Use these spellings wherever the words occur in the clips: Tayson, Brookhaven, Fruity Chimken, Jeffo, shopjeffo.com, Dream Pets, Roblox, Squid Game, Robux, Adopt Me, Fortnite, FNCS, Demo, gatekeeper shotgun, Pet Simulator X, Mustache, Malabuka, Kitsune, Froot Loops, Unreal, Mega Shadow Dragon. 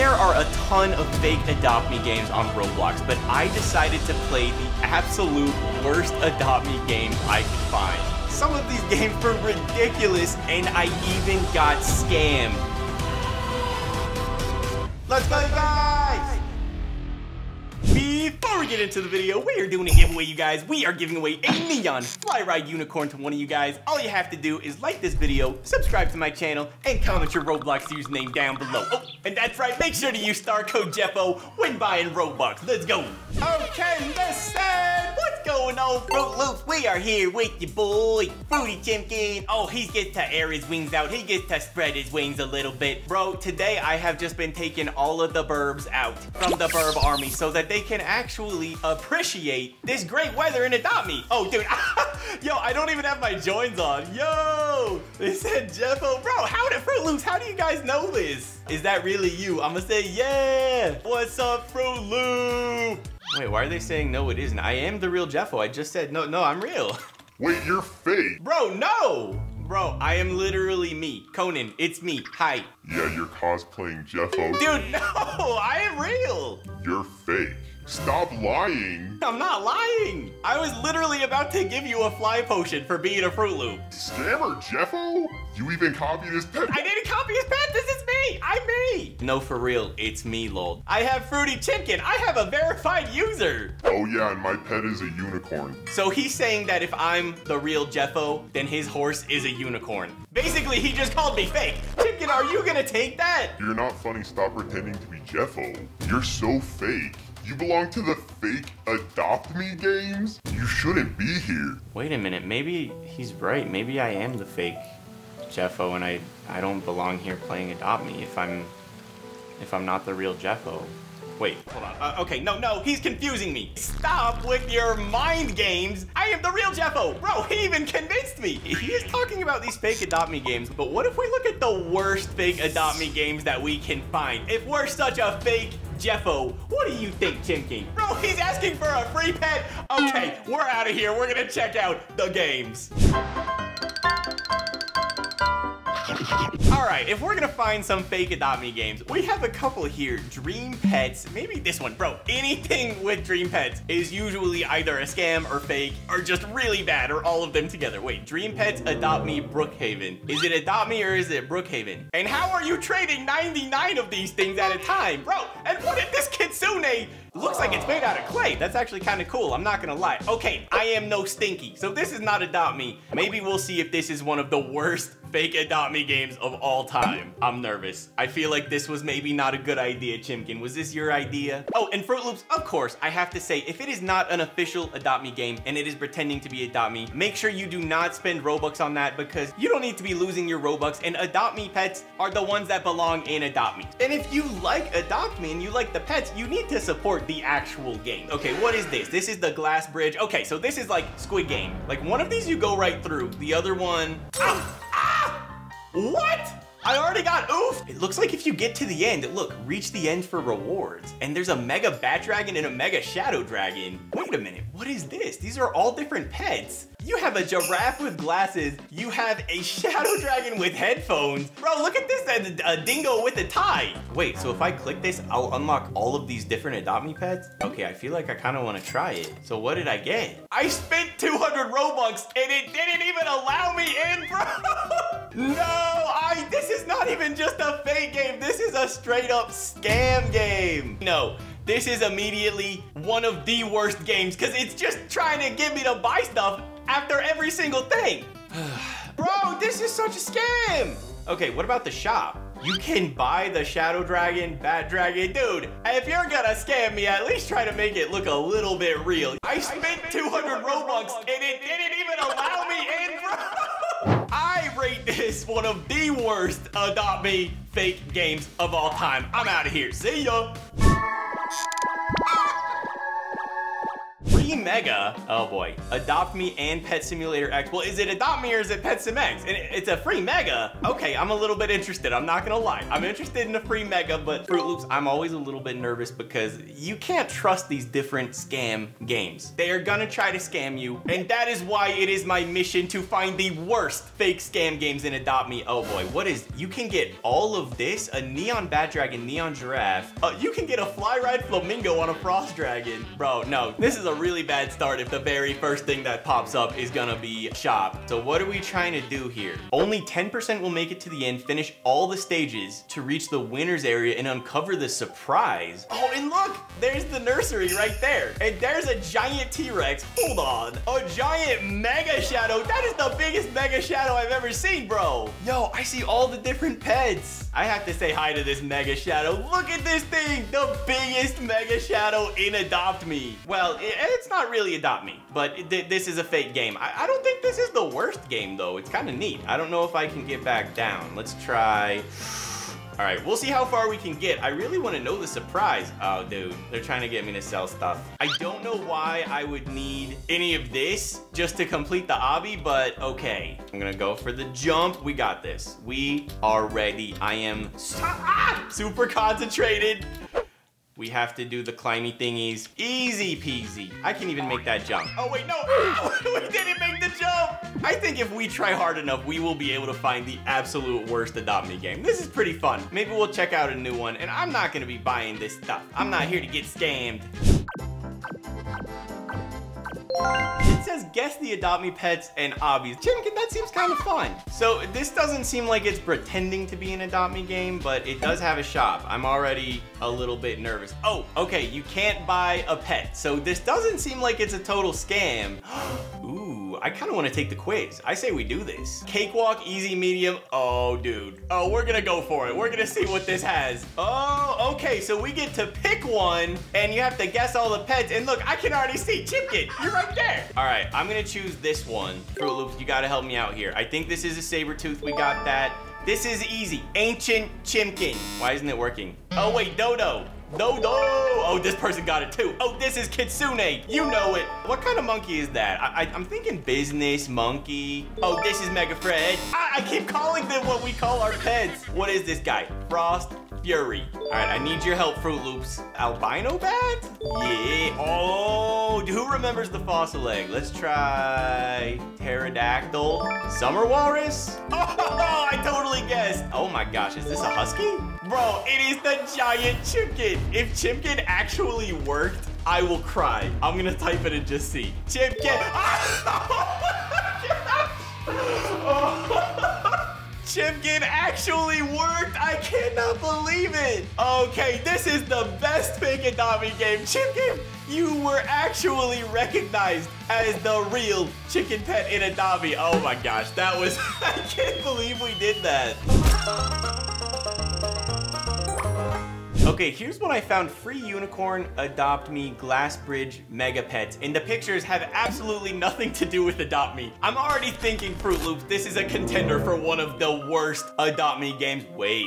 There are a ton of fake Adopt Me games on Roblox, but I decided to play the absolute worst Adopt Me game I could find. Some of these games were ridiculous, and I even got scammed. Let's go, guys! Before we get into the video, we are doing a giveaway, you guys. We are giving away a neon fly ride unicorn to one of you guys. All you have to do is like this video, subscribe to my channel, and comment your Roblox username down below. Oh, and that's right, make sure to use star code Jeffo when buying Robux. Let's go. Okay, listen, what's going on, Froot Loops? We are here with your boy, Fruity Chimken. Oh, he gets to air his wings out. He gets to spread his wings a little bit. Bro, today I have just been taking all of the burbs out from the burb army so that they can actually appreciate this great weather and Adopt Me. Oh, dude. Yo, I don't even have my joins on. Yo, they said Jeffo. Bro, how did Froot Loops? How do you guys know this? Is that really you? I'm gonna say, yeah. What's up, Froot Loop? Wait, why are they saying no, it isn't? I am the real Jeffo. I just said, no, I'm real. Wait, you're fake. Bro, no. Bro, I am literally me. Conan, it's me. Hi. Yeah, you're cosplaying Jeffo. Dude, no, I am real. You're fake. Stop lying. I'm not lying. I was literally about to give you a fly potion for being a Froot Loop. Scammer Jeffo? You even copied his pet? I didn't copy his pet. This is me. I'm me. No, for real. It's me, lol. I have Fruity Chimken. I have a verified user. Oh, yeah, and my pet is a unicorn. So he's saying that if I'm the real Jeffo, then his horse is a unicorn. Basically, he just called me fake. Chimken, are you going to take that? You're not funny. Stop pretending to be Jeffo. You're so fake. You belong to the fake Adopt Me games? You shouldn't be here. Wait a minute, maybe he's right. Maybe I am the fake Jeffo and I don't belong here playing Adopt Me if I'm not the real Jeffo. Wait, hold on. Okay, no, he's confusing me. Stop with your mind games. I am the real Jeffo. Bro, he even convinced me. He is talking about these fake Adopt Me games, but what if we look at the worst fake Adopt Me games that we can find? If we're such a fake Jeffo, what do you think, Chimken? Bro, he's asking for a free pet. Okay, we're out of here. We're gonna check out the games. All right, if we're gonna find some fake Adopt Me games, we have a couple here. Dream Pets, maybe this one. Bro, anything with Dream Pets is usually either a scam or fake or just really bad or all of them together. Wait, Dream Pets, Adopt Me, Brookhaven. Is it Adopt Me or is it Brookhaven? And how are you trading 99 of these things at a time? Bro, and what if this kitsune looks like it's made out of clay? That's actually kind of cool, I'm not gonna lie. Okay, I am no stinky, so this is not Adopt Me. Maybe we'll see if this is one of the worst fake Adopt Me games of all time. I'm nervous. I feel like this was maybe not a good idea, Chimken. Was this your idea? Oh, and Froot Loops, of course, I have to say, if it is not an official Adopt Me game and it is pretending to be Adopt Me, make sure you do not spend Robux on that because you don't need to be losing your Robux, and Adopt Me pets are the ones that belong in Adopt Me. And if you like Adopt Me and you like the pets, you need to support the actual game. Okay, what is this? This is the glass bridge. Okay, so this is like Squid Game. Like one of these you go right through, the other one, what? I already got oof. It looks like if you get to the end, look, reach the end for rewards. And there's a mega bat dragon and a mega shadow dragon. Wait a minute, what is this? These are all different pets. You have a giraffe with glasses. You have a shadow dragon with headphones. Bro, look at this, a dingo with a tie. Wait, so if I click this, I'll unlock all of these different Adopt Me pets? Okay, I feel like I kind of want to try it. So what did I get? I spent 200 Robux and it didn't even allow me in, bro. No, this is not even just a fake game. This is a straight up scam game. No, this is immediately one of the worst games because it's just trying to get me to buy stuff after every single thing. Bro, this is such a scam. Okay, what about the shop? You can buy the shadow dragon, bat dragon. Dude, if you're gonna scam me, at least try to make it look a little bit real. I spent 200 Robux and it didn't even allow me in, bro. I rate this one of the worst Adopt Me fake games of all time. I'm out of here. See ya. Mega, oh boy, Adopt Me and Pet Simulator X. Well, is it Adopt Me or is it Pet Sim X? And it's a free Mega. Okay, I'm a little bit interested. I'm not gonna lie. I'm interested in a free Mega, but Froot Loops, I'm always a little bit nervous because you can't trust these different scam games. They are gonna try to scam you, and that is why it is my mission to find the worst fake scam games in Adopt Me. Oh boy, what is, you can get all of this, a neon bat dragon, neon giraffe. You can get a fly ride flamingo on a frost dragon. Bro, no, this is a really bad start if the very first thing that pops up is gonna be shop. So what are we trying to do here? Only 10% will make it to the end, finish all the stages to reach the winner's area and uncover the surprise. Oh, and look, there's the nursery right there. And there's a giant T-Rex, hold on. A giant mega shadow, that is the biggest mega shadow I've ever seen, bro. Yo, I see all the different pets. I have to say hi to this mega shadow. Look at this thing, the biggest mega shadow in Adopt Me. Well, it's not really Adopt Me, but this is a fake game. I don't think this is the worst game though. It's kind of neat. I don't know if I can get back down. Let's try. All right, we'll see how far we can get. I really want to know the surprise. Oh, dude, they're trying to get me to sell stuff. I don't know why I would need any of this just to complete the obby, but okay. I'm gonna go for the jump. We got this. We are ready. I am super concentrated. We have to do the climby thingies. Easy peasy. I can even make that jump. Oh wait, no, we didn't make the jump. I think if we try hard enough, we will be able to find the absolute worst Adopt Me game. This is pretty fun. Maybe we'll check out a new one, and I'm not gonna be buying this stuff. I'm not here to get scammed. It says guess the Adopt Me pets and obbies. Chimken, that seems kind of fun. So this doesn't seem like it's pretending to be an Adopt Me game, but it does have a shop. I'm already a little bit nervous. Oh, okay, you can't buy a pet. So this doesn't seem like it's a total scam. Ooh, I kind of want to take the quiz. I say we do this. Cakewalk, easy, medium. Oh, dude. Oh, we're gonna go for it. We're gonna see what this has. Oh, okay, so we get to pick one and you have to guess all the pets. And look, I can already see Chimken. You're right there. All right, I'm gonna choose this one. Froot Loops, you gotta help me out here. I think this is a Sabertooth. We got that. This is easy. Ancient Chimken. Why isn't it working? Oh wait, Dodo. Dodo. Oh, this person got it too. Oh, this is Kitsune. You know it. What kind of monkey is that? I'm thinking business monkey. Oh, this is Mega Fred. I keep calling them what we call our pets. What is this guy? Frost Fury. All right, I need your help, Froot Loops. Albino bat? Yeah. Oh, who remembers the fossil egg? Let's try pterodactyl. Summer walrus? Oh, I totally guessed. Oh my gosh, is this a husky? Bro, it is the giant Chimken. If Chimken actually worked, I will cry. I'm gonna type it and just see. Chimken. Chimken actually worked. I cannot believe it. Okay, this is the best fake Adopt Me game. Chimken, you were actually recognized as the real chicken pet in Adopt Me. Oh my gosh, that was, I can't believe we did that. Okay, here's what I found. Free unicorn, Adopt Me, glass bridge, mega pets. And the pictures have absolutely nothing to do with Adopt Me. I'm already thinking, Froot Loops, this is a contender for one of the worst Adopt Me games. Wait,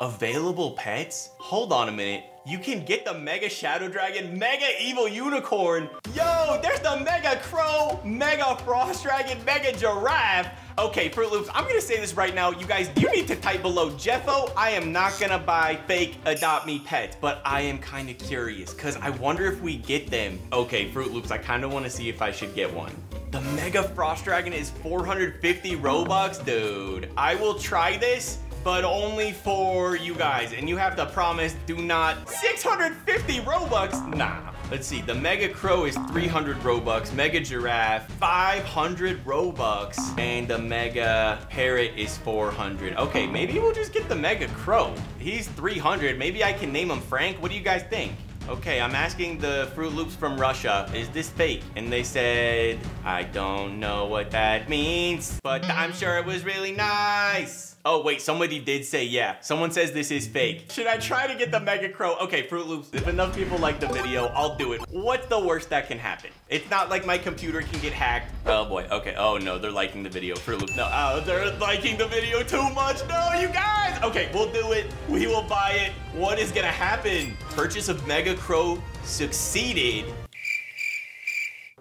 available pets? Hold on a minute. You can get the mega shadow dragon, mega evil unicorn. Yo, there's the mega crow, mega frost dragon, mega giraffe. Okay, Froot Loops, I'm gonna say this right now. You guys, you need to type below, Jeffo, I am not gonna buy fake Adopt Me pets, but I am kind of curious because I wonder if we get them. Okay, Froot Loops, I kind of want to see if I should get one. The mega frost dragon is 450 Robux, dude. I will try this, but only for you guys. And you have to promise, do not, 650 Robux, nah. Let's see, the Mega Crow is 300 Robux, Mega Giraffe, 500 Robux, and the Mega Parrot is 400. Okay, maybe we'll just get the Mega Crow. He's 300, maybe I can name him Frank. What do you guys think? Okay, I'm asking the Froot Loops from Russia, is this fake? And they said, I don't know what that means, but I'm sure it was really nice. Oh wait, somebody did say yeah. Someone says this is fake. Should I try to get the Mega Crow? Okay, Froot Loops, if enough people like the video, I'll do it. What's the worst that can happen? It's not like my computer can get hacked. Oh boy, okay, oh no, they're liking the video, Froot Loops. No, oh, they're liking the video too much. No, you guys! Okay, we'll do it, we will buy it. What is gonna happen? Purchase of Mega Crow succeeded.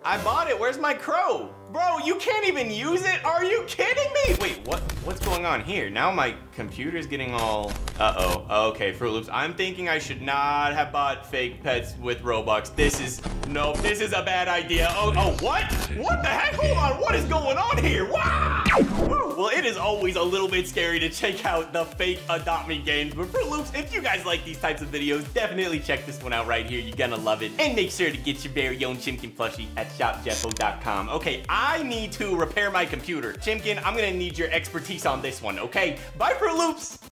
I bought it, where's my crow? Bro, you can't even use it, are you kidding me? Wait, what's going on here? Now my computer's getting all, uh-oh, okay, Froot Loops. I'm thinking I should not have bought fake pets with Robux. This is, nope, this is a bad idea. Oh, what? What the heck, hold on, what is going on here? Wow! Well, it is always a little bit scary to check out the fake Adopt Me games, but Froot Loops, if you guys like these types of videos, definitely check this one out right here, you're gonna love it. And make sure to get your very own Chimken plushie at shopjeffo.com. Okay, I need to repair my computer. Chimken, I'm gonna need your expertise on this one, okay? Bye, Froot Loops!